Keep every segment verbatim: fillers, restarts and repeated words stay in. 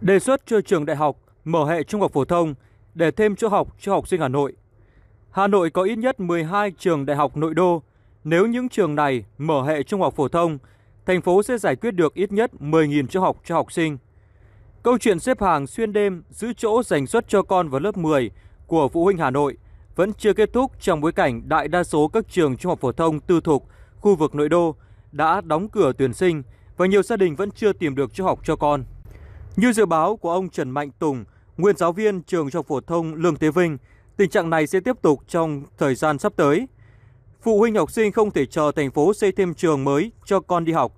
đề xuất cho trường đại học mở hệ trung học phổ thông để thêm chỗ học cho học sinh Hà Nội. Hà Nội có ít nhất mười hai trường đại học nội đô. Nếu những trường này mở hệ trung học phổ thông, thành phố sẽ giải quyết được ít nhất mười nghìn chỗ học cho học sinh. Câu chuyện xếp hàng xuyên đêm giữ chỗ dành suất cho con vào lớp mười của phụ huynh Hà Nội vẫn chưa kết thúc trong bối cảnh đại đa số các trường trung học phổ thông tư thục khu vực nội đô đã đóng cửa tuyển sinh và nhiều gia đình vẫn chưa tìm được chỗ học cho con. Như dự báo của ông Trần Mạnh Tùng, nguyên giáo viên trường trung học phổ thông Lương Thế Vinh, tình trạng này sẽ tiếp tục trong thời gian sắp tới. Phụ huynh học sinh không thể chờ thành phố xây thêm trường mới cho con đi học.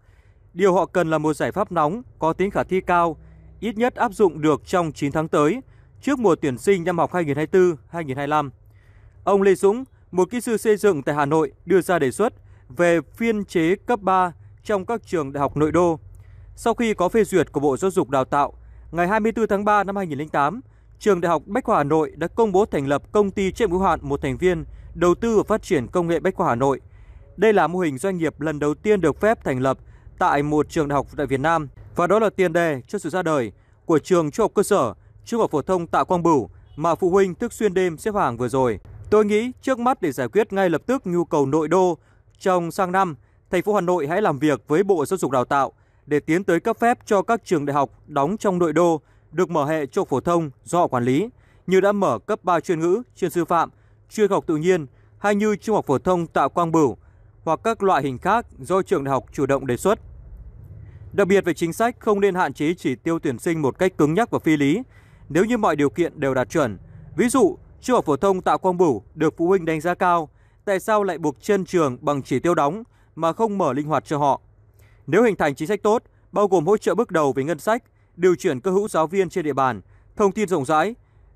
Điều họ cần là một giải pháp nóng, có tính khả thi cao, ít nhất áp dụng được trong chín tháng tới, trước mùa tuyển sinh năm học hai nghìn không trăm hai mươi tư hai nghìn không trăm hai mươi lăm. Ông Lê Dũng, một kỹ sư xây dựng tại Hà Nội, đưa ra đề xuất về biên chế cấp ba trong các trường đại học nội đô. Sau khi có phê duyệt của Bộ Giáo dục Đào tạo, ngày hai mươi tư tháng ba năm hai nghìn không trăm lẻ tám, trường Đại học Bách khoa Hà Nội đã công bố thành lập công ty trách nhiệm hữu hạn một thành viên đầu tư và phát triển công nghệ Bách khoa Hà Nội. Đây là mô hình doanh nghiệp lần đầu tiên được phép thành lập tại một trường đại học tại Việt Nam và đó là tiền đề cho sự ra đời của trường trung học cơ sở, trung học phổ thông Tạ Quang Bửu mà phụ huynh thức xuyên đêm xếp hàng vừa rồi. Tôi nghĩ trước mắt để giải quyết ngay lập tức nhu cầu nội đô trong sang năm, thành phố Hà Nội hãy làm việc với Bộ Giáo dục Đào tạo để tiến tới cấp phép cho các trường đại học đóng trong nội đô được mở hệ trung học phổ thông do họ quản lý, như đã mở cấp ba chuyên ngữ, chuyên sư phạm, chuyên học tự nhiên hay như trung học phổ thông Tạ Quang Bửu hoặc các loại hình khác do trường đại học chủ động đề xuất. Đặc biệt về chính sách không nên hạn chế chỉ tiêu tuyển sinh một cách cứng nhắc và phi lý nếu như mọi điều kiện đều đạt chuẩn. Ví dụ, trung học phổ thông Tạ Quang Bửu được phụ huynh đánh giá cao, tại sao lại buộc chân trường bằng chỉ tiêu đóng mà không mở linh hoạt cho họ? Nếu hình thành chính sách tốt, bao gồm hỗ trợ bước đầu về ngân sách, điều chuyển cơ hữu giáo viên trên địa bàn, thông tin rộng rãi,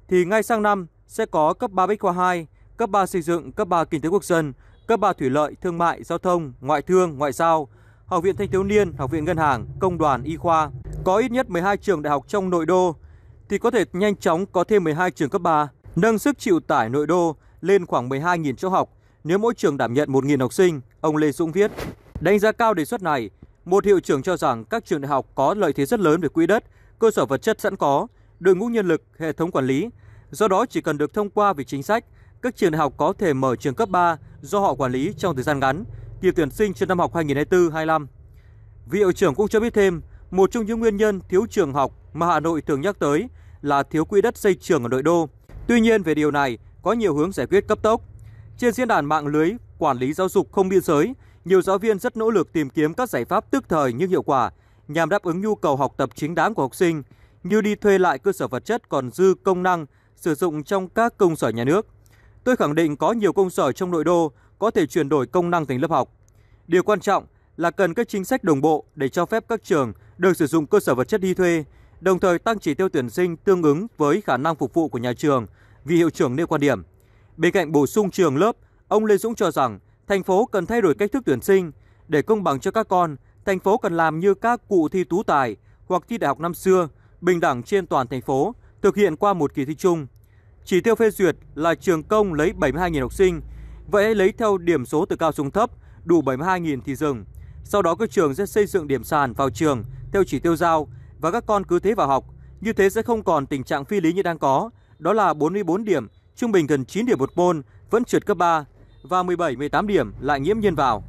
thì ngay sang năm sẽ có cấp ba Bách khoa hai, cấp ba xây dựng, cấp ba kinh tế quốc dân, cấp ba thủy lợi, thương mại, giao thông, ngoại thương, ngoại giao, học viện thanh thiếu niên, học viện ngân hàng, công đoàn, y khoa. Có ít nhất mười hai trường đại học trong nội đô thì có thể nhanh chóng có thêm mười hai trường cấp ba, nâng sức chịu tải nội đô lên khoảng mười hai nghìn chỗ học nếu mỗi trường đảm nhận một nghìn học sinh, ông Lê Dũng viết. Đánh giá cao đề xuất này, một hiệu trưởng cho rằng các trường đại học có lợi thế rất lớn về quỹ đất, cơ sở vật chất sẵn có, đội ngũ nhân lực, hệ thống quản lý. Do đó chỉ cần được thông qua về chính sách, các trường đại học có thể mở trường cấp ba do họ quản lý trong thời gian ngắn, kỳ tuyển sinh cho năm học hai nghìn không trăm hai mươi tư hai nghìn không trăm hai mươi lăm. Vị hiệu trưởng cũng cho biết thêm, một trong những nguyên nhân thiếu trường học mà Hà Nội thường nhắc tới là thiếu quỹ đất xây trường ở nội đô. Tuy nhiên về điều này có nhiều hướng giải quyết cấp tốc. Trên diễn đàn mạng lưới quản lý giáo dục không biên giới, nhiều giáo viên rất nỗ lực tìm kiếm các giải pháp tức thời nhưng hiệu quả nhằm đáp ứng nhu cầu học tập chính đáng của học sinh, như đi thuê lại cơ sở vật chất còn dư công năng sử dụng trong các công sở nhà nước. Tôi khẳng định có nhiều công sở trong nội đô có thể chuyển đổi công năng thành lớp học. Điều quan trọng là cần các chính sách đồng bộ để cho phép các trường được sử dụng cơ sở vật chất đi thuê, đồng thời tăng chỉ tiêu tuyển sinh tương ứng với khả năng phục vụ của nhà trường, vị hiệu trưởng nêu quan điểm. Bên cạnh bổ sung trường lớp, ông Lê Dũng cho rằng thành phố cần thay đổi cách thức tuyển sinh để công bằng cho các con. Thành phố cần làm như các cụ thi tú tài hoặc thi đại học năm xưa, bình đẳng trên toàn thành phố, thực hiện qua một kỳ thi chung. Chỉ tiêu phê duyệt là trường công lấy bảy mươi hai nghìn học sinh, vậy hãy lấy theo điểm số từ cao xuống thấp, đủ bảy mươi hai nghìn thì dừng. Sau đó các trường sẽ xây dựng điểm sàn vào trường theo chỉ tiêu giao và các con cứ thế vào học. Như thế sẽ không còn tình trạng phi lý như đang có, đó là bốn mươi tư điểm, trung bình gần chín điểm một môn vẫn trượt cấp ba và mười bảy mười tám điểm lại nghiễm nhiên vào.